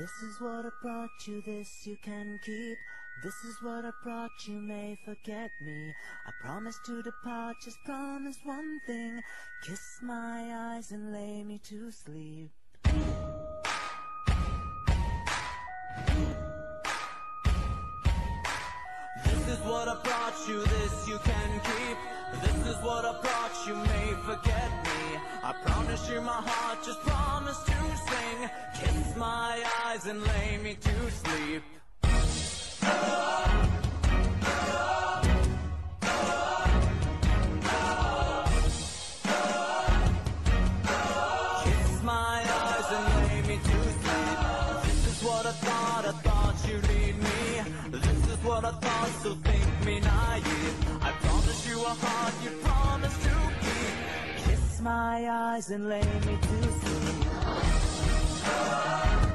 This is what I brought you, this you can keep. This is what I brought you, may forget me. I promise to depart, just promise one thing. Kiss my eyes and lay me to sleep. This is what I brought you, this you can keep. This is what I brought you, may forget me. I promise you my heart, just promise to sing. Kiss my eyes and lay me to sleep. Kiss my eyes and lay me to sleep. This is what I thought you'd leave me. This is what I thought, so think me naive. I promise you a heart you promise to keep. Kiss my eyes and lay me to sleep.